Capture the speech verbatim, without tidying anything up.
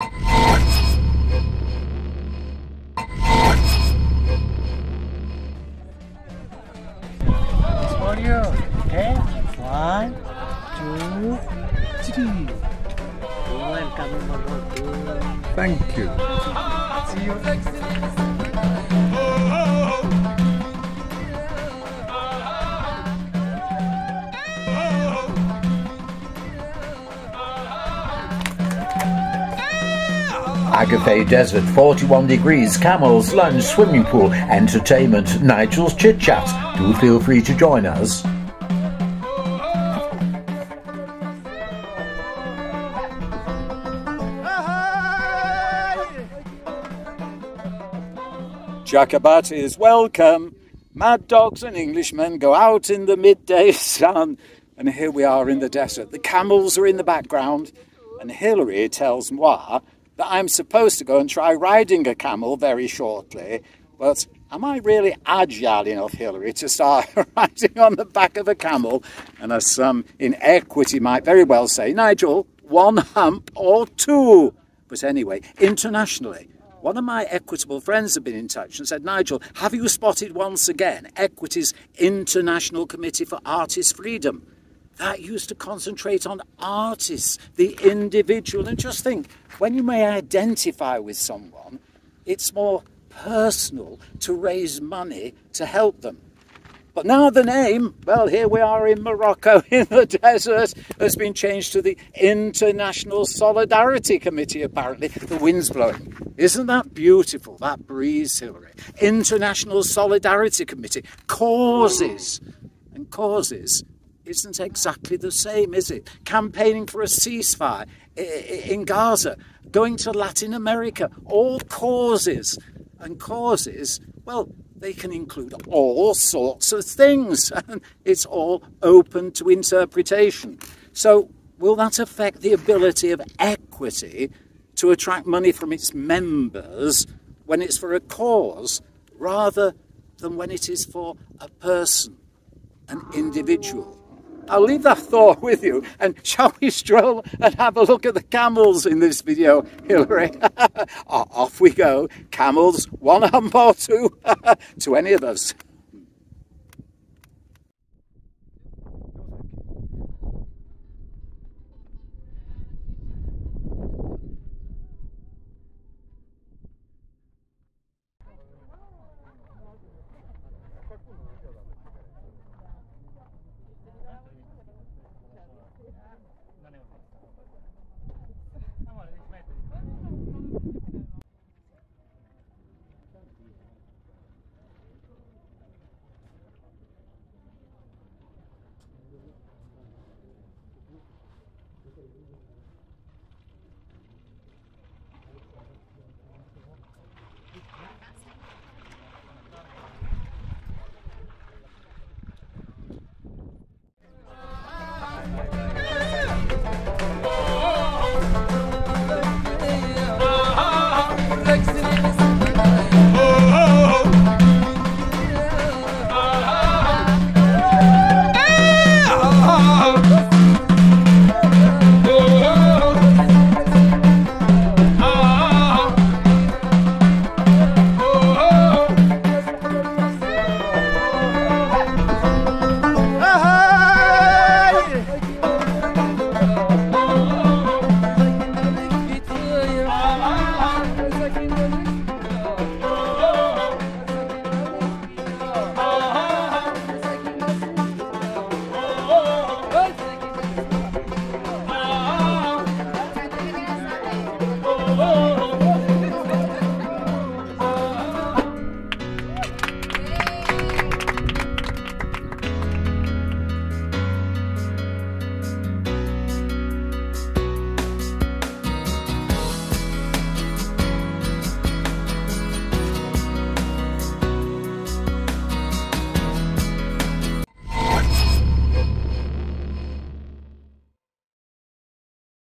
Okay, one, two, three. Welcome aboard. Thank you. See you next time. Agafay Desert, forty-one degrees, camels, lunch, swimming pool, entertainment, Nigel's chit-chat. Do feel free to join us. Jacobatis, welcome. Mad dogs and Englishmen go out in the midday sun. And here we are in the desert. The camels are in the background. And Hillary tells moi that I'm supposed to go and try riding a camel very shortly. But am I really agile enough, Hillary, to start riding on the back of a camel? And as some in Equity might very well say, Nigel, one hump or two. But anyway, internationally, one of my equitable friends had been in touch and said, Nigel, have you spotted once again Equity's International Committee for Artist Freedom? That used to concentrate on artists, the individual. And just think, when you may identify with someone, it's more personal to raise money to help them. But now the name, well, here we are in Morocco, in the desert, has been changed to the International Solidarity Committee, apparently. The wind's blowing. Isn't that beautiful, that breeze, Hillary? International Solidarity Committee. Causes. And causes isn't exactly the same, is it? Campaigning for a ceasefire in Gaza, going to Latin America, all causes. And causes, well, they can include all sorts of things, and it's all open to interpretation. So will that affect the ability of Equity to attract money from its members when it's for a cause rather than when it is for a person, an individual? I'll leave that thought with you, and shall we stroll and have a look at the camels in this video, Hillary? Off we go. Camels, one hump or two, to any of us. No, no, no.